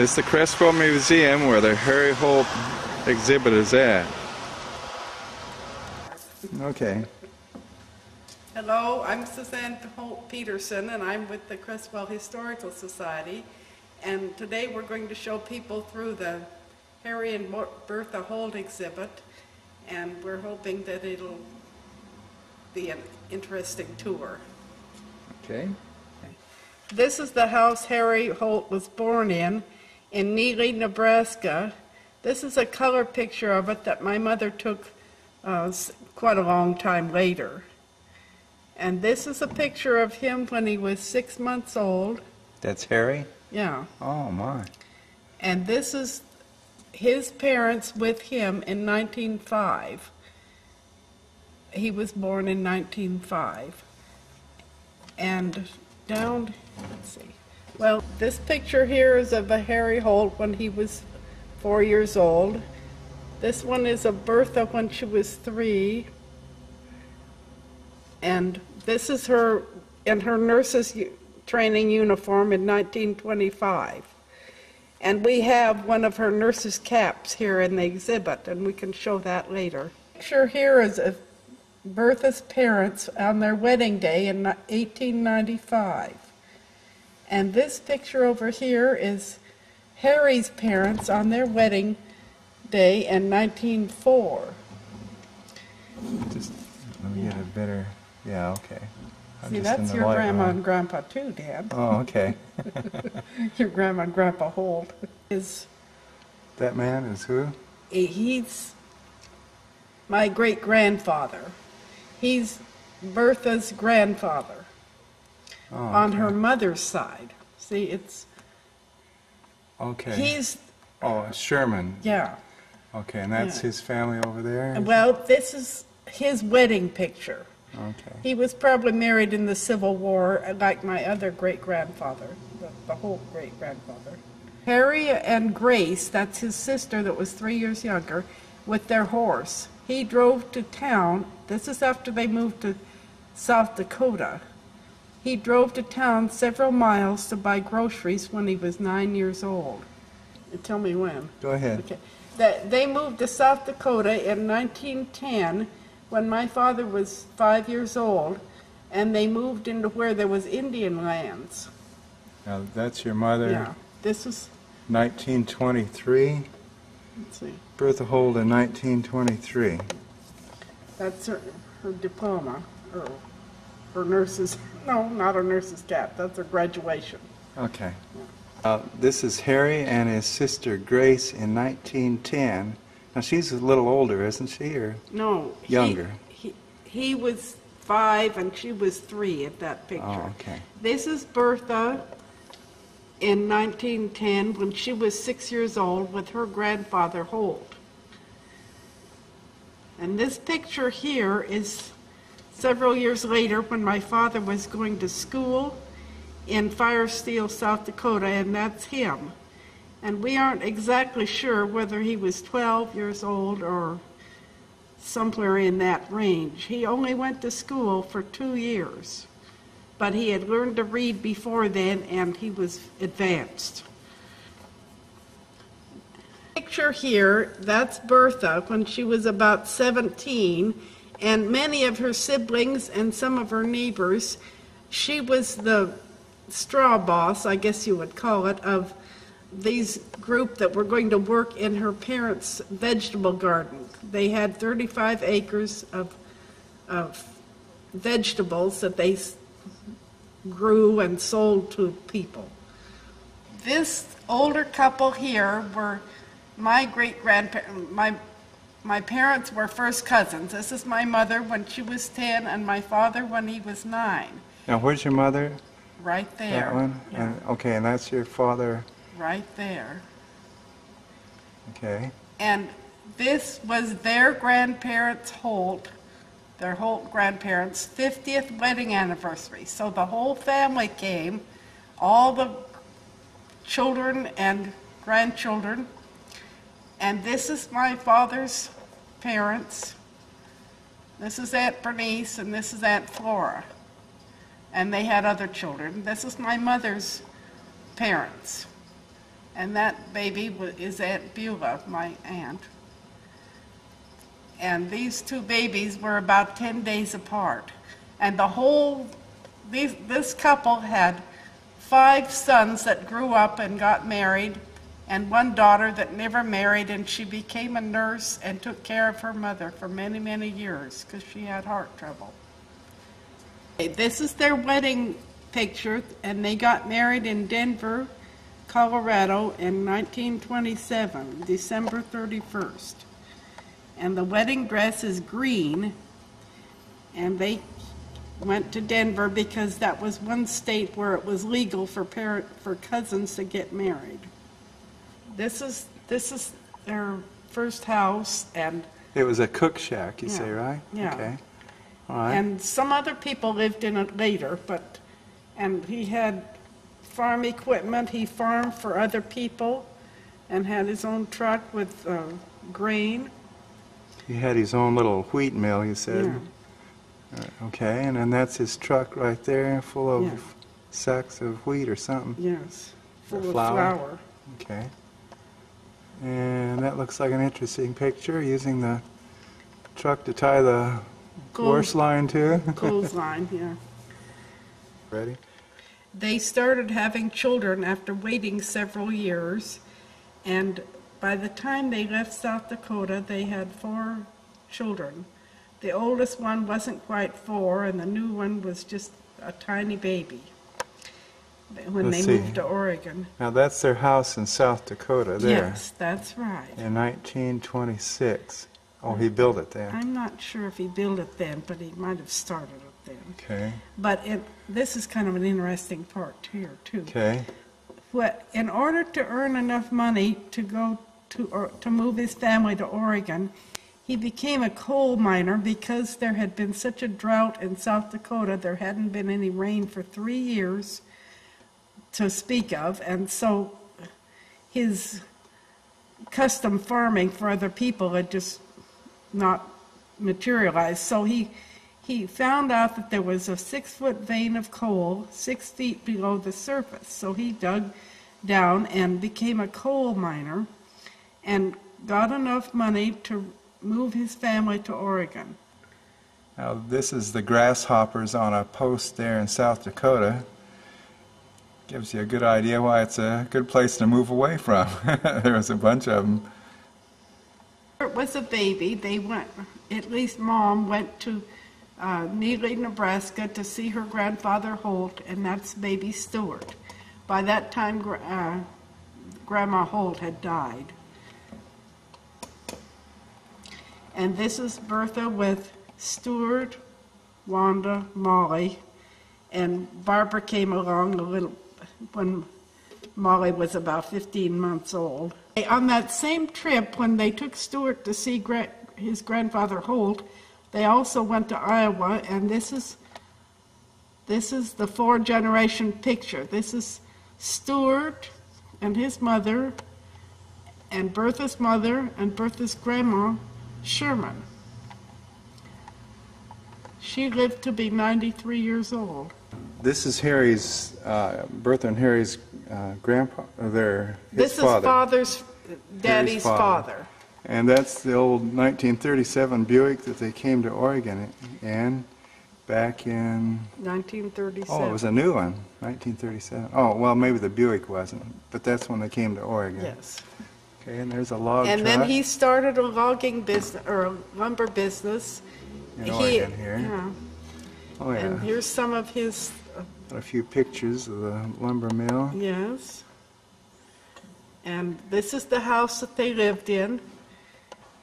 This is the Creswell Museum where the Harry Holt exhibit is at. Okay. Hello, I'm Suzanne Holt Peterson, and I'm with the Creswell Historical Society. And today we're going to show people through the Harry and Bertha Holt exhibit, and we're hoping that it'll be an interesting tour. Okay. This is the house Harry Holt was born in Neely, Nebraska. This is a color picture of it that my mother took quite a long time later. And this is a picture of him when he was 6 months old. That's Harry? Yeah. Oh, my. And this is his parents with him in 1905. He was born in 1905. And down, let's see. Well, this picture here is of a Harry Holt when he was 4 years old. This one is of Bertha when she was 3. And this is her in her nurse's training uniform in 1925. And we have one of her nurse's caps here in the exhibit, and we can show that later. The picture here is of Bertha's parents on their wedding day in 1895. And this picture over here is Harry's parents on their wedding day in 1904. Just let me get a better, yeah, okay. I'm see, that's your grandma room. And grandpa too, Dad. Oh, okay. Your grandma and grandpa Holt. Is that man is who? He's my great-grandfather. He's Bertha's grandfather on her mother's side. See, it's... Okay. He's... Oh, Sherman. Yeah. Okay, and that's his family over there? Well, this is his wedding picture. Okay. He was probably married in the Civil War, like my other great-grandfather, the whole great-grandfather. Harry and Grace, that's his sister that was 3 years younger, with their horse. He drove to town. This is after they moved to South Dakota. He drove to town several miles to buy groceries when he was 9 years old. Tell me when. Go ahead. Okay. They moved to South Dakota in 1910 when my father was 5 years old, and they moved into where there was Indian lands. Now, that's your mother. Yeah. This was 1923. Let's see. Bertha Holt in 1923. That's her diploma, or her nurse's, no, not her nurse's cap, that's her graduation. Okay. Yeah. This is Harry and his sister Grace in 1910. Now she's a little older, isn't she, or no, younger? He was 5 and she was 3 at that picture. Oh, okay. This is Bertha in 1910 when she was 6 years old with her grandfather Holt. And this picture here is several years later when my father was going to school in Firesteel, South Dakota, and that's him. And we aren't exactly sure whether he was 12 years old or somewhere in that range. He only went to school for 2 years. But he had learned to read before then, and he was advanced. Picture here, that's Bertha when she was about 17, and many of her siblings and some of her neighbors, she was the straw boss, I guess you would call it, of these group that were going to work in her parents' vegetable garden. They had 35 acres of vegetables that they grew and sold to people. This older couple here were my great-grandparents. My parents were first cousins. This is my mother when she was 10 and my father when he was 9. Now where's your mother? Right there. That one? Yeah. Okay, and that's your father? Right there. Okay. And this was their grandparents Holt, their Holt grandparents' 50th wedding anniversary. So the whole family came, all the children and grandchildren. And this is my father's parents. This is Aunt Bernice, and this is Aunt Flora. And they had other children. This is my mother's parents. And that baby is Aunt Beulah, my aunt. And these two babies were about 10 days apart. And the whole, this couple had 5 sons that grew up and got married, and one daughter that never married, and she became a nurse and took care of her mother for many, many years because she had heart trouble. This is their wedding picture, and they got married in Denver, Colorado in 1927, December 31st. And the wedding dress is green, and they went to Denver because that was one state where it was legal for cousins to get married. This is their first house, and it was a cook shack, you say, right? Yeah. Okay. All right. And some other people lived in it later, and he had farm equipment. He farmed for other people, and had his own truck with grain. He had his own little wheat mill, you said. Yeah. Okay, and then that's his truck right there, full of sacks of wheat or something. Yes, full of flour. Okay. And that looks like an interesting picture, using the truck to tie the horse line to. Clothesline, yeah. Ready? They started having children after waiting several years, and by the time they left South Dakota, they had 4 children. The oldest one wasn't quite 4, and the new one was just a tiny baby when they moved to Oregon. Now, that's their house in South Dakota there. Yes, that's right. In 1926. Oh, he built it then. I'm not sure if he built it then, but he might have started it then. Okay. But this is kind of an interesting part here, too. Okay. Well, in order to earn enough money to go to move his family to Oregon, he became a coal miner because there had been such a drought in South Dakota. There hadn't been any rain for 3 years to speak of, and so his custom farming for other people had just not materialized. So he found out that there was a 6-foot vein of coal 6 feet below the surface. So he dug down and became a coal miner and got enough money to move his family to Oregon. Now, this is the grasshoppers on a post there in South Dakota. Gives you a good idea why it's a good place to move away from. There was a bunch of them. It was a baby. They went, at least Mom went to Neely, Nebraska, to see her grandfather Holt, and that's baby Stewart. By that time, Grandma Holt had died. And this is Bertha with Stewart, Wanda, Molly, and Barbara came along a little when Molly was about 15 months old. On that same trip, when they took Stewart to see his grandfather Holt, they also went to Iowa, and this is the 4-generation picture. This is Stewart and his mother, and Bertha's mother, and Bertha's grandma, Sherman. She lived to be 93 years old. This is Harry's, Bertha and Harry's grandpa, Harry's father. And that's the old 1937 Buick that they came to Oregon in back in... 1937. Oh, it was a new one, 1937. Oh, well, maybe the Buick wasn't, but that's when they came to Oregon. Yes. Okay, and there's a log truck. And then he started a logging business, or a lumber business. In Oregon here. Yeah. Oh, yeah. And here's some of his... a few pictures of the lumber mill. Yes. And this is the house that they lived in.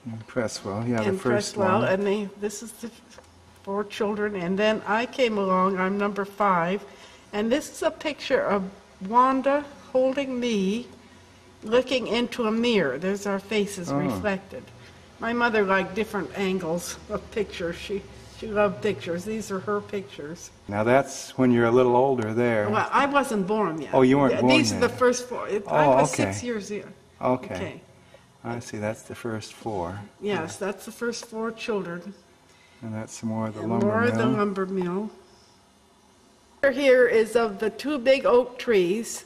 In Creswell, yeah, the first Creswell, one. And this is the 4 children. And then I came along, I'm number 5. And this is a picture of Wanda holding me, looking into a mirror. There's our faces reflected. My mother liked different angles of pictures. She loved pictures. These are her pictures. Now that's when you're a little older there. Well, I wasn't born yet. Oh, you weren't born These yet. Are the first 4. I was 6 years in. Okay. Okay. I see. That's the first 4. Yes, that's the first 4 children. And that's some more of the lumber mill. More of the lumber mill. Here is of the 2 big oak trees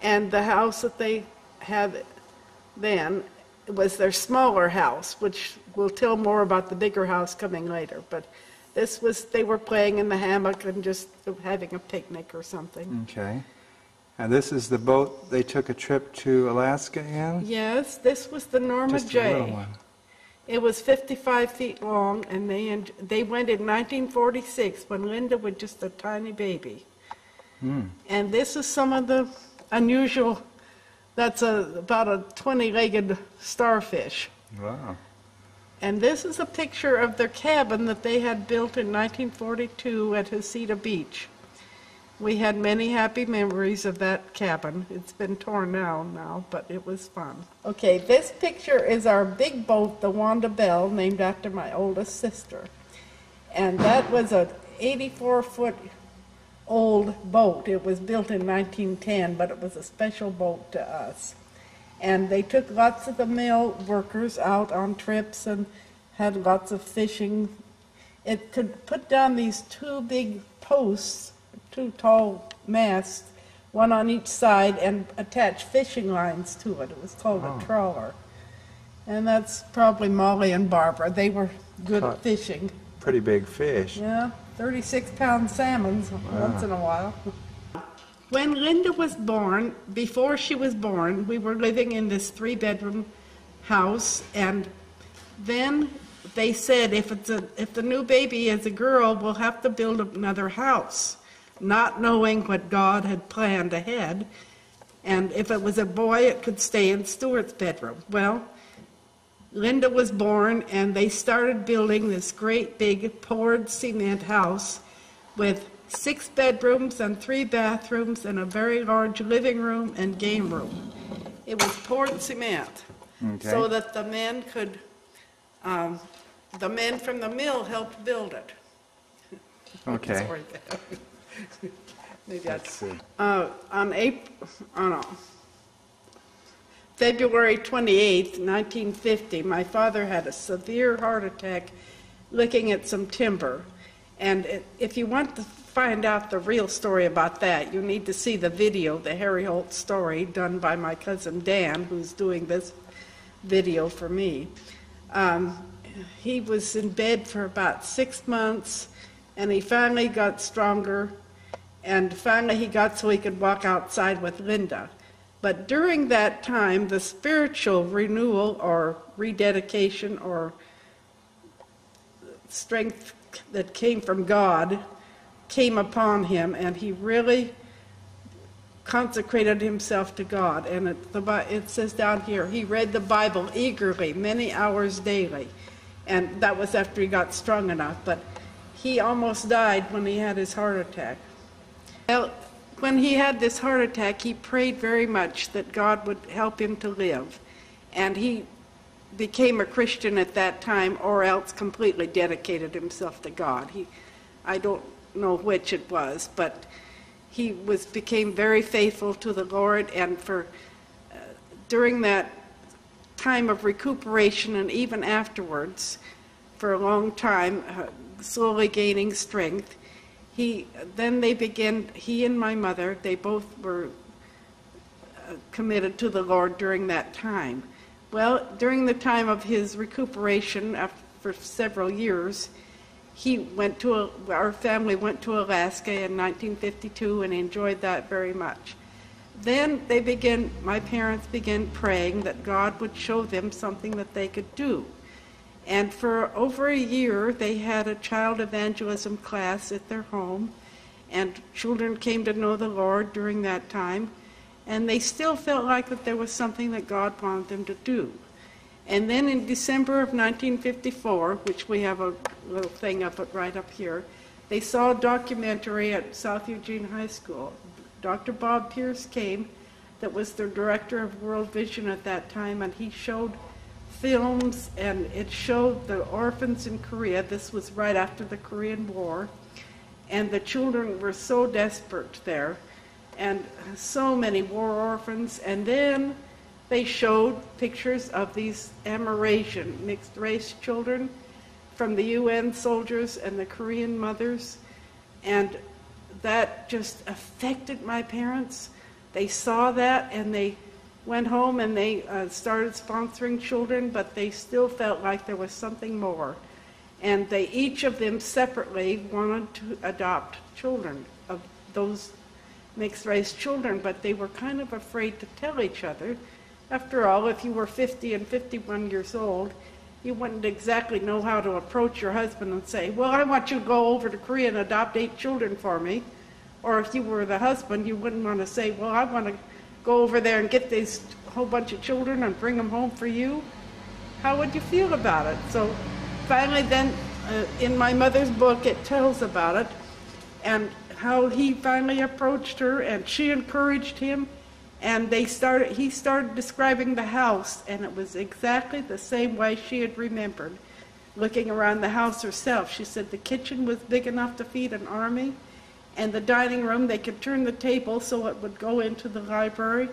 and the house that they had then was their smaller house, which we'll tell more about the bigger house coming later. But this was, they were playing in the hammock and just having a picnic or something. Okay. And this is the boat they took a trip to Alaska in? Yes, this was the Norma J. Just a little one. It was 55 feet long, and they went in 1946 when Linda was just a tiny baby. Mm. And this is some of the unusual, that's about a 20-legged starfish. Wow. And this is a picture of their cabin that they had built in 1942 at Heceta Beach. We had many happy memories of that cabin. It's been torn down now, but it was fun. Okay, this picture is our big boat, the Wanda Bell, named after my oldest sister. And that was a 84-foot-old boat. It was built in 1910, but it was a special boat to us. And they took lots of the mill workers out on trips and had lots of fishing. It could put down these two big posts, two tall masts, one on each side, and attach fishing lines to it. It was called a trawler. And that's probably Molly and Barbara. They were good at fishing. Pretty big fish. Yeah, 36-pound salmons once in a while. When Linda was born, before she was born, we were living in this three-bedroom house, and then they said if the new baby is a girl, we'll have to build another house, not knowing what God had planned ahead. And if it was a boy, it could stay in Stuart's bedroom. Well, Linda was born, and they started building this great big poured cement house with 6 bedrooms and 3 bathrooms and a very large living room and game room. It was poured cement, so that the men could, the men from the mill helped build it. Okay. Sorry. Maybe that's February 28, 1950, my father had a severe heart attack looking at some timber. And if you want to find out the real story about that, you need to see the video, the Harry Holt story, done by my cousin Dan, who's doing this video for me. He was in bed for about 6 months, and he finally got stronger, and finally he got so he could walk outside with Linda. But during that time, the spiritual renewal or rededication or strength that came from God came upon him, and he really consecrated himself to God. And it says down here, he read the Bible eagerly, many hours daily. And that was after he got strong enough, but he almost died when he had his heart attack. Well, when he had this heart attack, he prayed very much that God would help him to live. And he became a Christian at that time, or else completely dedicated himself to God. I don't know which it was, but he became very faithful to the Lord. And during that time of recuperation, and even afterwards, for a long time, slowly gaining strength, he and my mother, they both were committed to the Lord during that time. Well, during the time of his recuperation, for several years, our family went to Alaska in 1952 and enjoyed that very much. Then my parents began praying that God would show them something that they could do. And for over a year, they had a child evangelism class at their home, and children came to know the Lord during that time. And they still felt like that there was something that God wanted them to do. And then in December of 1954, which we have a little thing of it right up here, they saw a documentary at South Eugene High School. Dr. Bob Pierce came, that was the director of World Vision at that time, and he showed films, and it showed the orphans in Korea. This was right after the Korean War, and the children were so desperate there, and so many war orphans. And then they showed pictures of these Amerasian, mixed-race children from the UN soldiers and the Korean mothers, and that just affected my parents. They saw that, and they went home and they started sponsoring children, but they still felt like there was something more. And they, each of them separately, wanted to adopt children of those mixed-race children, but they were kind of afraid to tell each other. After all, if you were 50 and 51 years old, you wouldn't exactly know how to approach your husband and say, well, I want you to go over to Korea and adopt 8 children for me. Or if you were the husband, you wouldn't want to say, well, I want to go over there and get these whole bunch of children and bring them home for you. How would you feel about it? So finally then, in my mother's book, it tells about it and how he finally approached her and she encouraged him. And they started, he started describing the house, and it was exactly the same way she had remembered. Looking around the house herself, she said the kitchen was big enough to feed an army, and the dining room, they could turn the table so it would go into the library.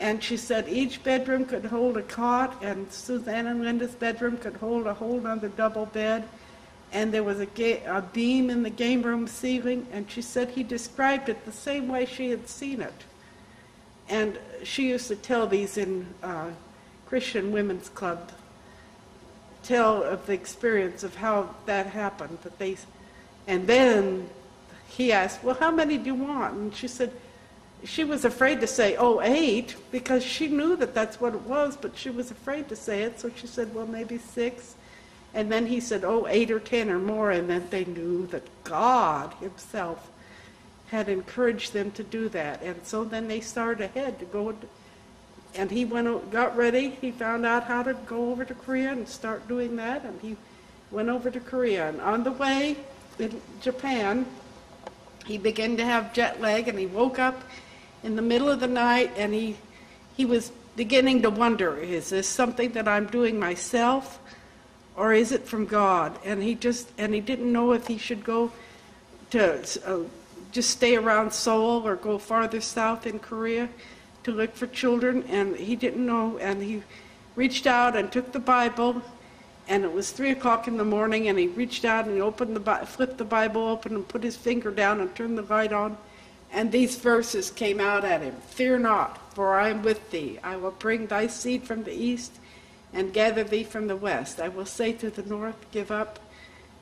And she said each bedroom could hold a cot, and Suzanne and Linda's bedroom could hold a whole other double bed. And there was a beam in the game room ceiling, and she said he described it the same way she had seen it. And she used to tell these in Christian Women's Club, tell of the experience of how that happened. But they, and then he asked, well, how many do you want? And she said, she was afraid to say, 8, because she knew that that's what it was, but she was afraid to say it. So she said, well, maybe 6. And then he said, 8 or 10 or more. And then they knew that God himself had encouraged them to do that. And so then they started ahead to go, and he went, got ready, he found out how to go over to Korea and start doing that, and he went over to Korea. And on the way in Japan, he began to have jet lag, and he woke up in the middle of the night, and he was beginning to wonder, is this something that I'm doing myself, or is it from God? And he didn't know if he should go to just stay around Seoul or go farther south in Korea to look for children, and he didn't know. And he reached out and took the Bible, and it was 3 o'clock in the morning, and he reached out and he opened the, flipped the Bible open and put his finger down and turned the light on, and these verses came out at him. Fear not, for I am with thee. I will bring thy seed from the east and gather thee from the west. I will say to the north, give up,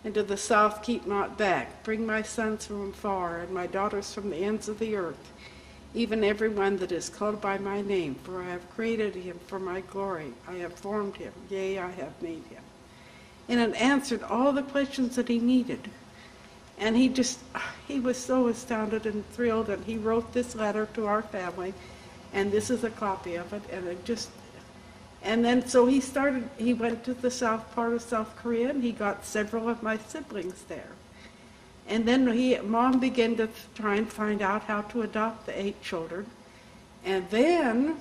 and to the south, keep not back. Bring my sons from far, and my daughters from the ends of the earth, even every one that is called by my name, for I have created him for my glory. I have formed him, yea, I have made him. And it answered all the questions that he needed. And he was so astounded and thrilled, and he wrote this letter to our family, and this is a copy of it, and it just, and then so he started, he went to the south part of South Korea, and he got several of my siblings there. And then Mom began to try and find out how to adopt the 8 children. And then,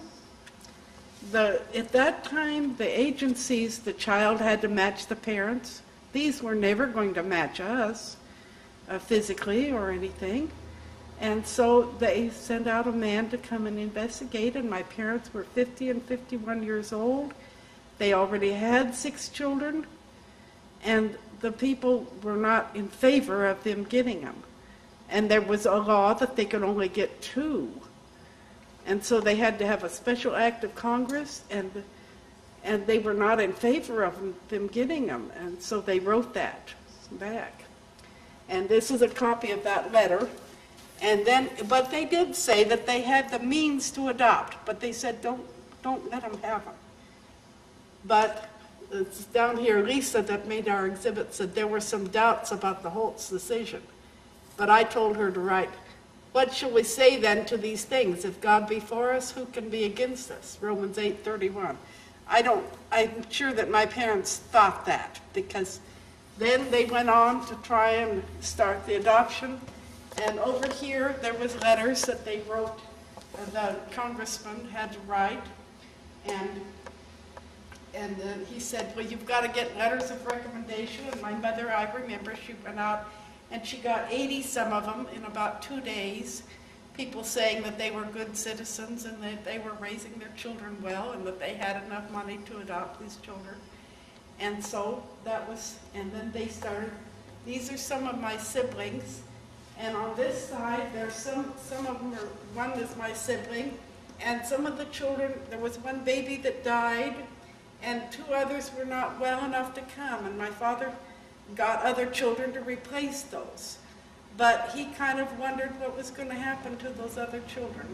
at that time, the agencies, the child had to match the parents. These were never going to match us physically or anything. And so they sent out a man to come and investigate, and my parents were 50 and 51 years old. They already had 6 children, and the people were not in favor of them getting them. And there was a law that they could only get 2. And so they had to have a special act of Congress, and they were not in favor of them getting them. And so they wrote that back. And this is a copy of that letter. And then, but they did say that they had the means to adopt, but they said, don't let them have them. But it's down here, Lisa, that made our exhibit, said there were some doubts about the Holt's decision. But I told her to write, what shall we say then to these things? If God be for us, who can be against us? Romans 8:31. I'm sure that my parents thought that, because then they went on to try and start the adoption. And over here, there was letters that they wrote, the congressman had to write, and then he said, well, you've got to get letters of recommendation. And my mother, I remember, she went out, and she got 80 some of them in about 2 days, people saying that they were good citizens and that they were raising their children well and that they had enough money to adopt these children. And so that was, and then they started, these are some of my siblings. And on this side, there's some of them, one is my sibling, And some of the children, there was one baby that died, and two others were not well enough to come, and my father got other children to replace those. But he kind of wondered what was going to happen to those other children.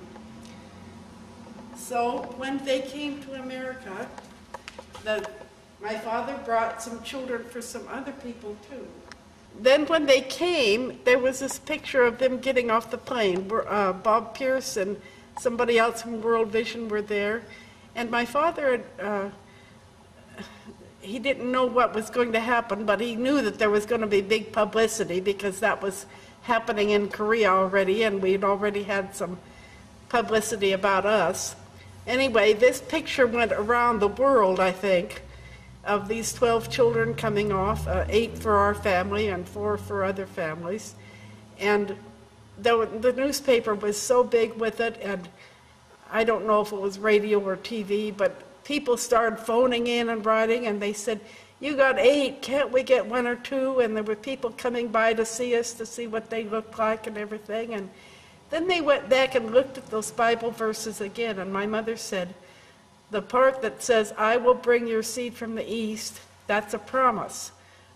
So when they came to America, my father brought some children for some other people too. Then when they came, there was this picture of them getting off the plane. Bob Pierce and somebody else from World Vision were there. And my father, he didn't know what was going to happen, but he knew that there was going to be big publicity because that was happening in Korea already, and we'd already had some publicity about us. Anyway, this picture went around the world, I think, of these 12 children coming off, 8 for our family and 4 for other families. And the newspaper was so big with it, and I don't know if it was radio or TV, but people started phoning in and writing, and they said, "You got 8, can't we get 1 or 2? And there were people coming by to see us, to see what they looked like and everything. And then they went back and looked at those Bible verses again, and my mother said, the part that says, "I will bring your seed from the east," that's a promise.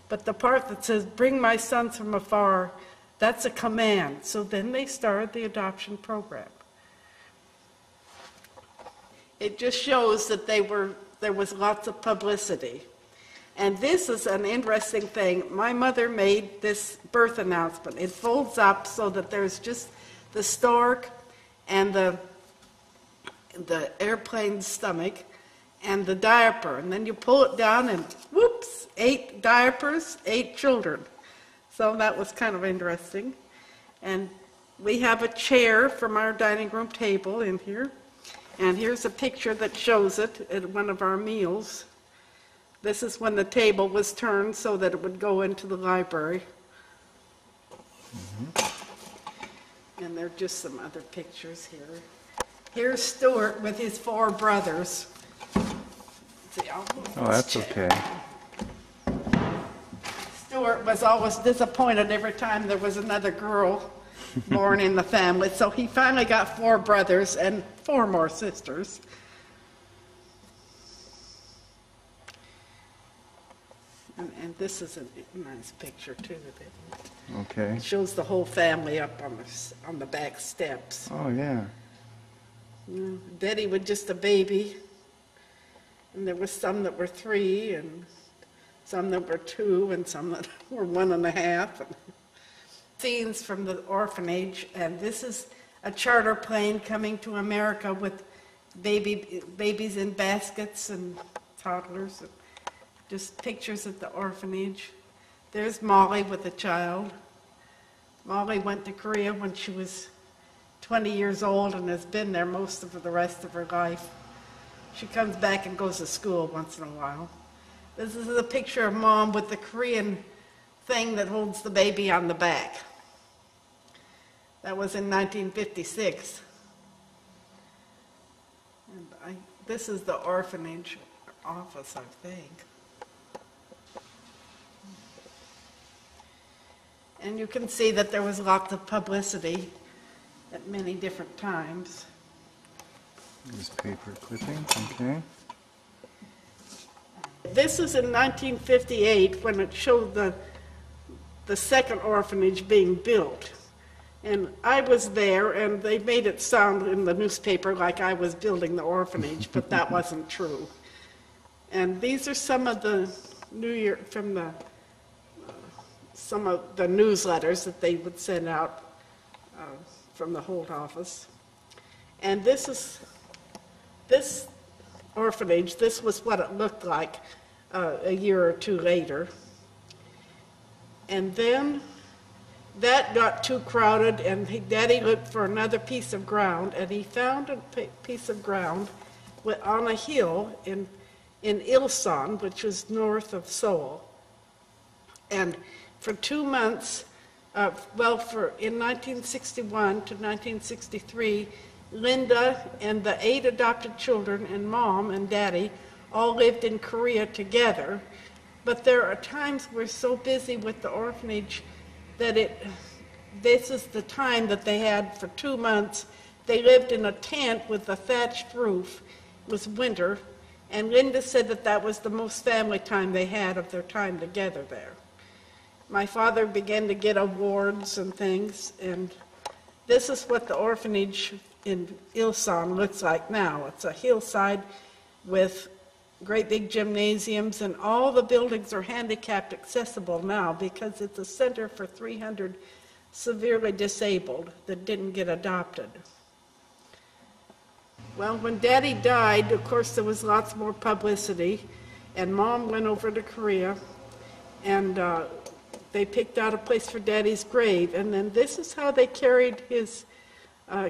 But the part that says, "Bring my sons from afar," that's a command. So then they started the adoption program. It just shows that there was lots of publicity. And this is an interesting thing. My mother made this birth announcement. It folds up so that there's just the stork and the airplane's stomach and the diaper, and then you pull it down and whoops, 8 diapers, 8 children. So that was kind of interesting. And we have a chair from our dining room table in here, and here's a picture that shows it at one of our meals. This is when the table was turned so that it would go into the library. Mm-hmm. And there are just some other pictures here. Here's Stuart with his 4 brothers. See, oh, that's okay. Stuart was always disappointed every time there was another girl born in the family, so he finally got 4 brothers and 4 more sisters. And this is a nice picture too. Okay. It shows the whole family up on the back steps. Oh yeah. Betty was just a baby, and there was some that were 3, and some that were 2, and some that were 1.5. Scenes from the orphanage, and this is a charter plane coming to America with babies in baskets and toddlers, and just pictures at the orphanage. There's Molly with a child. Molly went to Korea when she was 20 years old and has been there most of the rest of her life. She comes back and goes to school once in a while. This is a picture of Mom with the Korean thing that holds the baby on the back. That was in 1956. And this is the orphanage office, I think. And you can see that there was lots of publicity at many different times. There's paper clipping, okay. This is in 1958 when it showed the second orphanage being built. And I was there, and they made it sound in the newspaper like I was building the orphanage, but that wasn't true. And these are some of the some of the newsletters that they would send out from the Holt office. And this orphanage, this was what it looked like a year or two later. And then that got too crowded, and Daddy looked for another piece of ground, and he found a piece of ground on a hill in Ilsan, which was north of Seoul. And for 2 months, in 1961 to 1963, Linda and the 8 adopted children and Mom and Daddy all lived in Korea together. But there are times we're so busy with the orphanage that this is the time that they had for 2 months They lived in a tent with a thatched roof. It was winter, and Linda said that that was the most family time they had of their time together there. My father began to get awards and things, and this is what the orphanage in Ilsan looks like now. It's a hillside with great big gymnasiums, and all the buildings are handicapped accessible now because it's a center for 300 severely disabled that didn't get adopted. Well, when Daddy died, of course, there was lots more publicity, and Mom went over to Korea, and they picked out a place for Daddy's grave, and then this is how they carried his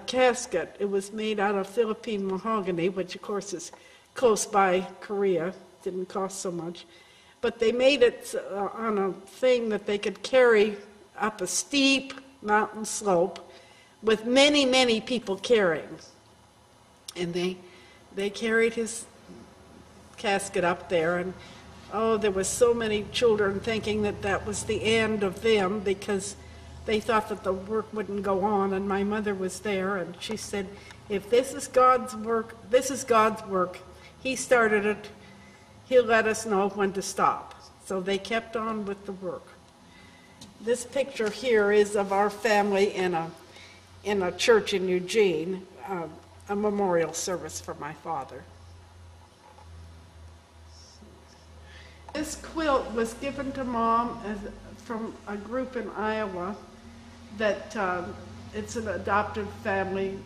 casket. It was made out of Philippine mahogany, which of course is close by Korea, didn't cost so much, but they made it on a thing that they could carry up a steep mountain slope with many, many people carrying. And they carried his casket up there, and oh, there was so many children thinking that that was the end of them because they thought that the work wouldn't go on. And my mother was there, and she said, if this is God's work, this is God's work. He started it. He'll let us know when to stop. So they kept on with the work. This picture here is of our family in a church in Eugene, a memorial service for my father. This quilt was given to Mom from a group in Iowa that it's an adopted family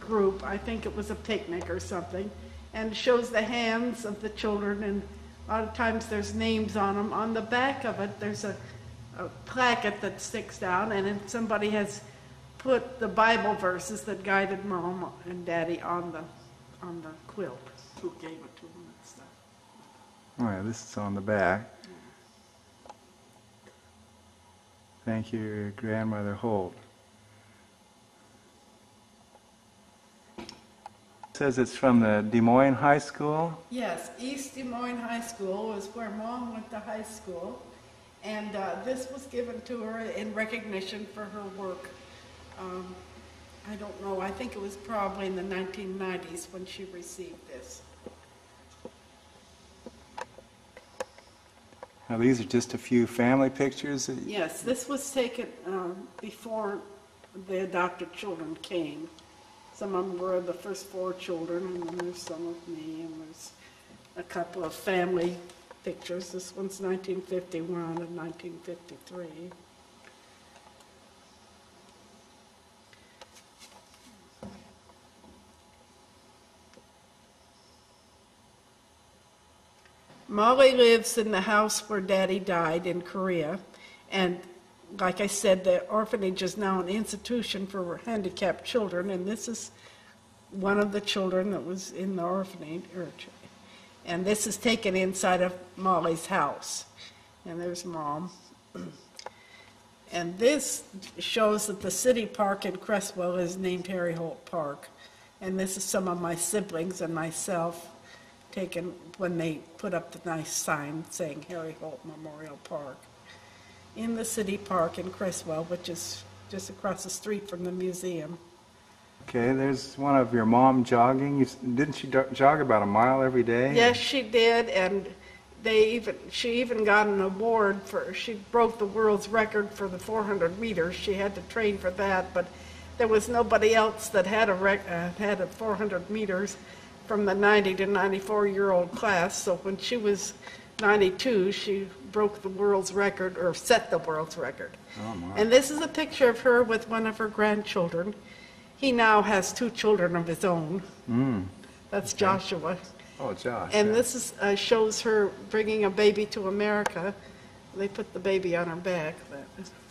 group. I think it was a picnic or something, and shows the hands of the children, and a lot of times there's names on them. On the back of it, there's a placket that sticks down, and then somebody has put the Bible verses that guided Mom and Daddy on the quilt. Who gave it to them and stuff. Oh yeah, this is on the back. Thank you, Grandmother Holt. It says it's from the Des Moines High School? Yes, East Des Moines High School was where Mom went to high school, and this was given to her in recognition for her work. I don't know, I think it was probably in the 1990s when she received this. Now these are just a few family pictures? That yes, this was taken before the adopted children came. Some of them were the first four children, and then there's some of me, and there's a couple of family pictures. This one's 1951 and 1953. Molly lives in the house where Daddy died in Korea, and like I said, the orphanage is now an institution for handicapped children, and this is one of the children that was in the orphanage, and this is taken inside of Molly's house, and there's Mom. And this shows that the city park in Creswell is named Harry Holt Park, and this is some of my siblings and myself taken when they put up the nice sign saying Harry Holt Memorial Park in the city park in Creswell, which is just across the street from the museum. Okay, there's one of your mom jogging. Didn't she jog about a mile every day? Yes, she did, and she even got an award for, she broke the world's record for the 400 meters. She had to train for that, but there was nobody else that had a 400 meters. From the 90 to 94-year-old class, so when she was 92, she broke the world's record, or set the world's record. Oh, my. And this is a picture of her with one of her grandchildren. He now has two children of his own. Mm. That's okay. Joshua. Oh, Josh. And yeah. This is, shows her bringing a baby to America. They put the baby on her back.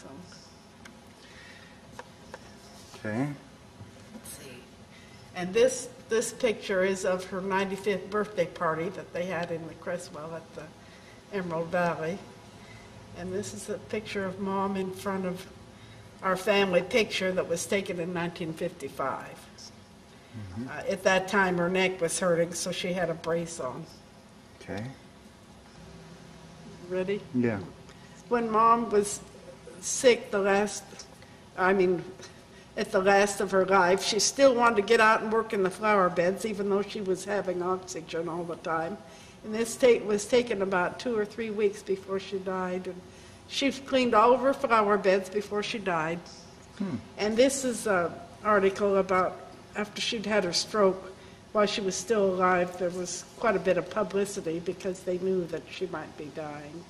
So. Okay. Let's see. And this picture is of her 95th birthday party that they had in the Creswell at the Emerald Valley. And this is a picture of Mom in front of our family picture that was taken in 1955. Mm-hmm. At that time, her neck was hurting, so she had a brace on. Okay. Ready? Yeah. When Mom was sick, at the last of her life. She still wanted to get out and work in the flower beds, even though she was having oxygen all the time. And this was taken about 2 or 3 weeks before she died. And she cleaned all of her flower beds before she died. And this is an article about after she'd had her stroke, while she was still alive, there was quite a bit of publicity because they knew that she might be dying.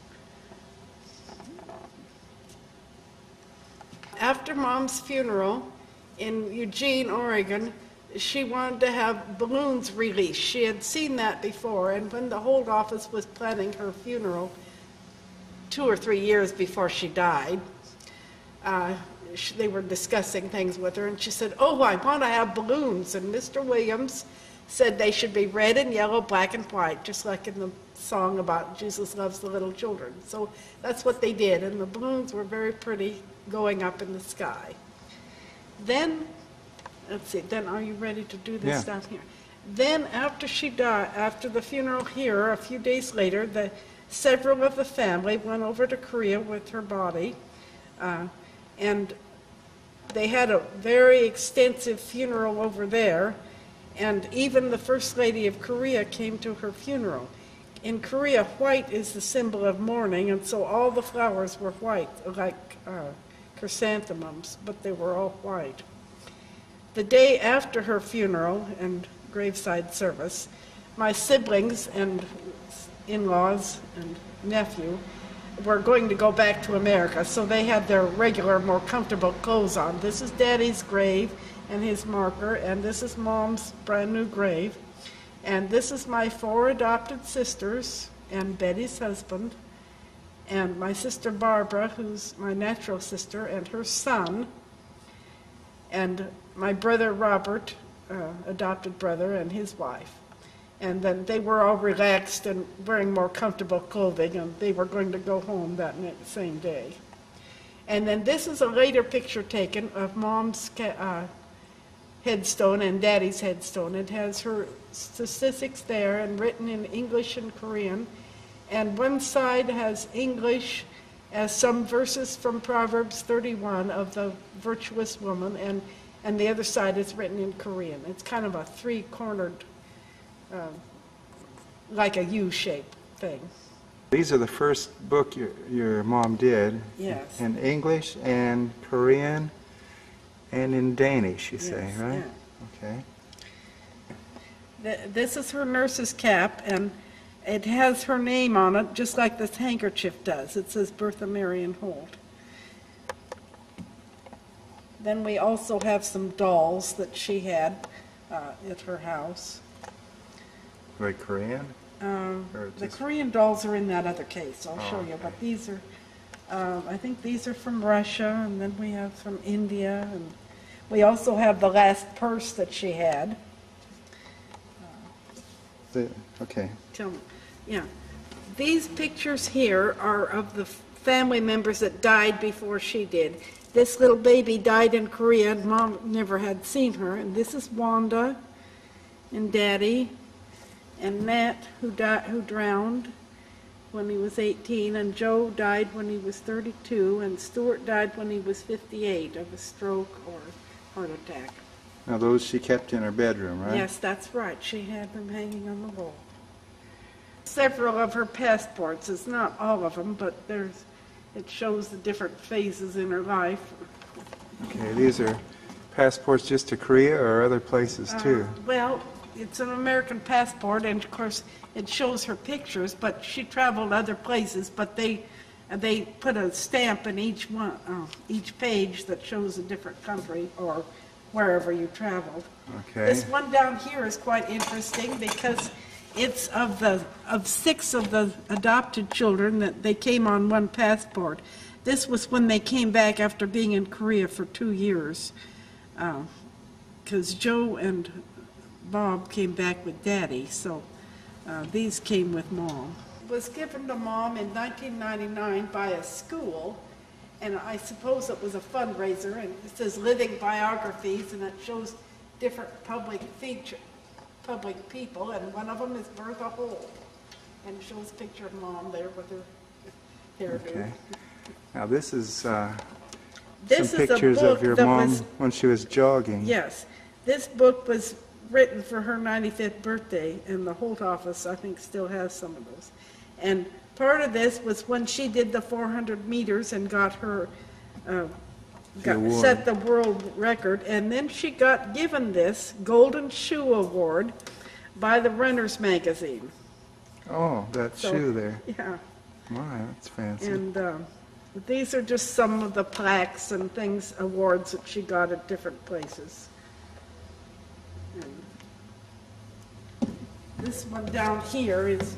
After Mom's funeral in Eugene, Oregon, she wanted to have balloons released. She had seen that before, and when the Holt office was planning her funeral 2 or 3 years before she died, they were discussing things with her, and she said, "Oh, I want to have balloons." And Mr. Williams said they should be red and yellow, black and white, just like in the song about Jesus loves the little children. So that's what they did, and the balloons were very pretty going up in the sky. Then, let's see, then are you ready to do this down here? Then after she died, after the funeral here, a few days later, several of the family went over to Korea with her body, and they had a very extensive funeral over there, and even the First Lady of Korea came to her funeral. In Korea, white is the symbol of mourning, and so all the flowers were white, like chrysanthemums, but they were all white. The day after her funeral and graveside service, my siblings and in-laws and nephew were going to go back to America, so they had their regular, more comfortable clothes on. This is Daddy's grave and his marker, and this is Mom's brand new grave, and this is my 4 adopted sisters and Betty's husband, and my sister Barbara, who's my natural sister, and her son, and my brother Robert, adopted brother, and his wife. And then they were all relaxed and wearing more comfortable clothing, and they were going to go home that same day. And then this is a later picture taken of Mom's headstone and Daddy's headstone. It has her statistics there and written in English and Korean. And one side has English as some verses from Proverbs 31 of the virtuous woman, and the other side is written in Korean. It's kind of a three-cornered, like a U-shape thing. These are the first book your mom did. Yes. In English and Korean and in Danish, you say, right? Yeah. Okay. This is her nurse's cap, and it has her name on it, just like this handkerchief does. It says Bertha Marion Holt. Then we also have some dolls that she had at her house. Like Korean? The Korean dolls are in that other case. I'll show you. But these are, I think these are from Russia, and then we have from India. And we also have the last purse that she had. Tell me. Yeah. These pictures here are of the family members that died before she did. This little baby died in Korea, and Mom never had seen her. And this is Wanda and Daddy. And Matt, who drowned when he was 18, and Joe died when he was 32, and Stuart died when he was 58 of a stroke or heart attack. Now those she kept in her bedroom, right? Yes, that's right. She had them hanging on the wall. Several of her passports, it's not all of them, but there's, it shows the different phases in her life. Okay, these are passports just to Korea or other places too? Well, it's an American passport, and of course it shows her pictures, but she traveled other places, but they put a stamp in each one, each page that shows a different country or wherever you traveled. Okay. This one down here is quite interesting because it's of 6 of the adopted children that they came on one passport. This was when they came back after being in Korea for 2 years, because Joe and Bob came back with Daddy, so these came with Mom. It was given to Mom in 1999 by a school, and I suppose it was a fundraiser, and it says Living Biographies, and it shows different public people, and one of them is Bertha Holt, and shows a picture of Mom there with her hairdo. Okay. Now this is this some is pictures a book of your mom was, when she was jogging. Yes, this book was written for her 95th birthday, and the Holt office, I think, still has some of those. And part of this was when she did the 400 meters and got her, set the world record, and then she got given this Golden Shoe Award by the Runners Magazine. Oh, that shoe there. Yeah. Wow, that's fancy. And these are just some of the plaques and things, awards that she got at different places. And this one down here is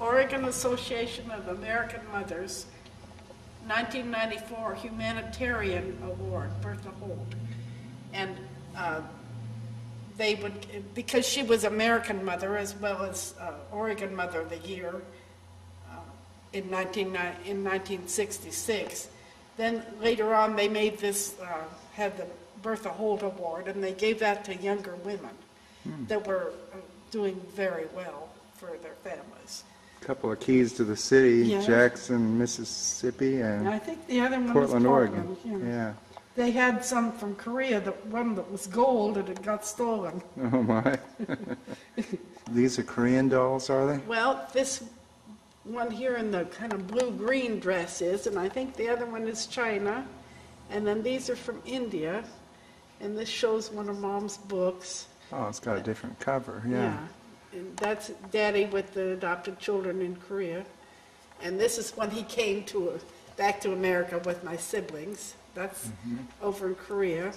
Oregon Association of American Mothers, 1994 Humanitarian Award, Bertha Holt. And they would, because she was American Mother as well as Oregon Mother of the Year in 1966. Then later on they made this, had the Bertha Holt Award, and they gave that to younger women that were doing very well for their families. A couple of keys to the city, yeah. Jackson, Mississippi, and I think the other one Portland, Oregon. Yeah. Yeah. They had some from Korea, the one that was gold, and it got stolen. Oh my. These are Korean dolls, are they? Well, this one here in the kind of blue-green dress is, and I think the other one is China. And then these are from India, and this shows one of Mom's books. Oh, it's got a different cover, yeah. Yeah. And that's Daddy with the adopted children in Korea. And this is when he came to back to America with my siblings. That's over in Korea.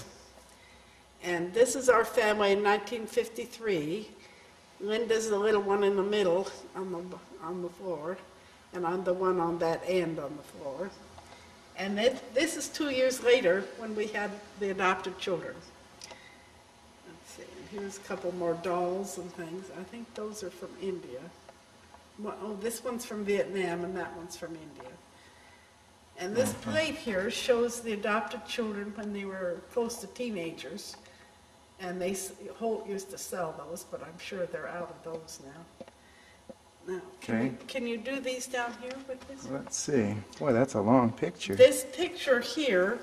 And this is our family in 1953. Linda's the little one in the middle on the floor, and I'm the one on that end on the floor. And this is 2 years later when we had the adopted children. Let's see, here's a couple more dolls and things. I think those are from India. Oh, this one's from Vietnam and that one's from India. And this plate here shows the adopted children when they were close to teenagers. And Holt used to sell those, but I'm sure they're out of those now. Now, can you do these down here with this? Let's see. Boy, that's a long picture. This picture here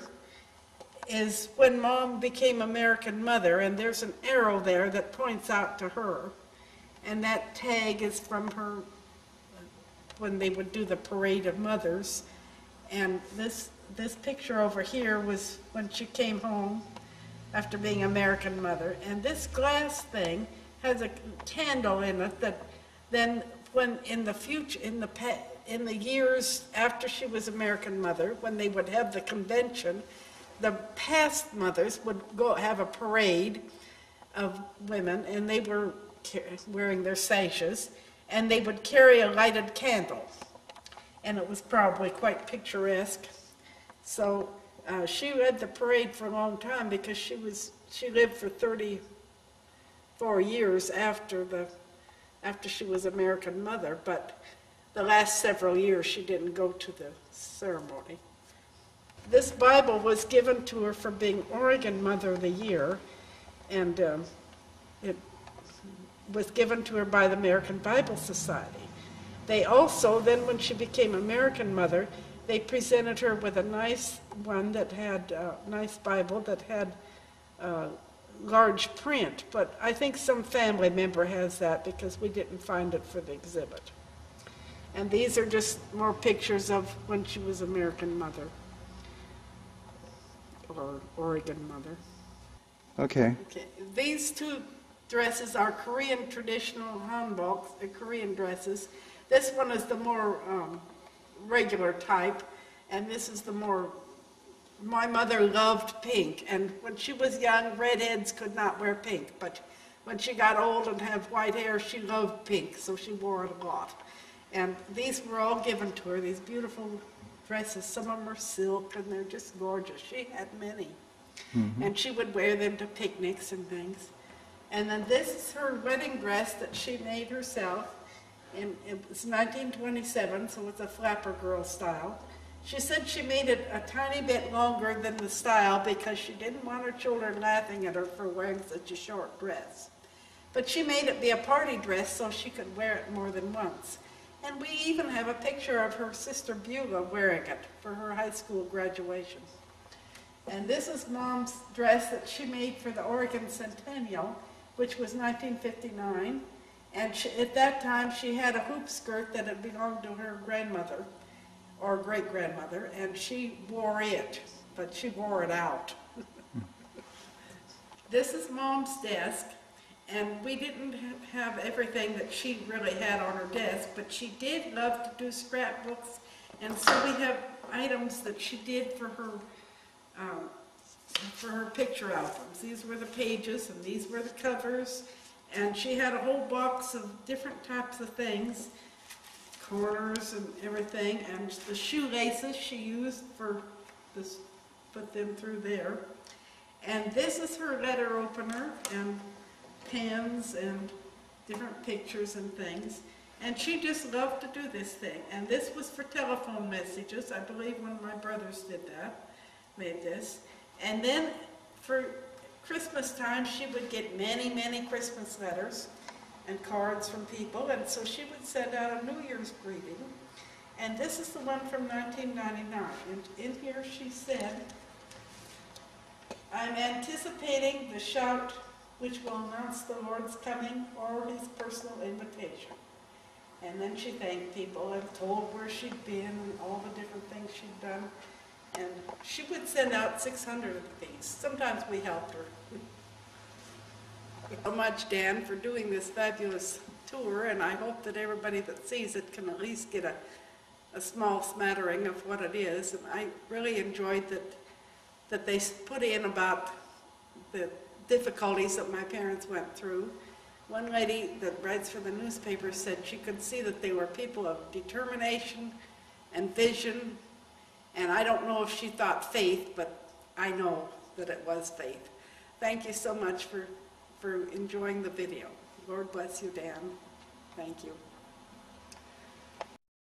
is when Mom became American Mother, and there's an arrow there that points out to her. And that tag is from her when they would do the Parade of Mothers. And this picture over here was when she came home after being American Mother. And this glass thing has a candle in it that then when in the future, in the years after she was American Mother, when they would have the convention, the past mothers would go have a parade of women, and they were wearing their sashes, and they would carry a lighted candle. And it was probably quite picturesque. So she led the parade for a long time because she lived for 34 years after she was American Mother, but the last several years she didn't go to the ceremony. This Bible was given to her for being Oregon Mother of the Year, and it was given to her by the American Bible Society. They also, then when she became American Mother, they presented her with a nice one that had, nice Bible that had large print, but I think some family member has that because we didn't find it for the exhibit. And these are just more pictures of when she was American Mother or Oregon Mother. Okay. These two dresses are Korean traditional hanbok, Korean dresses. This one is the more regular type, and this is the more. My mother loved pink, and when she was young, redheads could not wear pink, but when she got old and had white hair, she loved pink, so she wore it a lot. And these were all given to her, these beautiful dresses. Some of them are silk, and they're just gorgeous. She had many, and she would wear them to picnics and things. And then this is her wedding dress that she made herself. It was 1927, so it's a flapper girl style. She said she made it a tiny bit longer than the style because she didn't want her children laughing at her for wearing such a short dress. But she made it be a party dress so she could wear it more than once. And we even have a picture of her sister Beulah wearing it for her high school graduation. And this is Mom's dress that she made for the Oregon Centennial, which was 1959. And she, at that time, she had a hoop skirt that had belonged to her grandmother or great-grandmother, and she wore it, but she wore it out. This is Mom's desk, and we didn't have everything that she really had on her desk, but she did love to do scrapbooks, and so we have items that she did for her picture albums. These were the pages, and these were the covers, and she had a whole box of different types of things, corners and everything, and the shoelaces she used for this, put them through there. And this is her letter opener, and pens, and different pictures and things. And she just loved to do this thing. And this was for telephone messages. I believe one of my brothers did that, made this. And then for Christmas time, she would get many, many Christmas letters and cards from people. And so she would send out a New Year's greeting. And this is the one from 1999. And in here she said, "I'm anticipating the shout which will announce the Lord's coming or his personal invitation." And then she thanked people and told where she'd been and all the different things she'd done. And she would send out 600 of these. Sometimes we helped her. Thank you so much, Dan, for doing this fabulous tour, and I hope that everybody that sees it can at least get a small smattering of what it is. And I really enjoyed that they put in about the difficulties that my parents went through. One lady that writes for the newspaper said she could see that they were people of determination and vision, and I don't know if she thought faith, but I know that it was faith. Thank you so much for enjoying the video. Lord bless you, Dan. Thank you.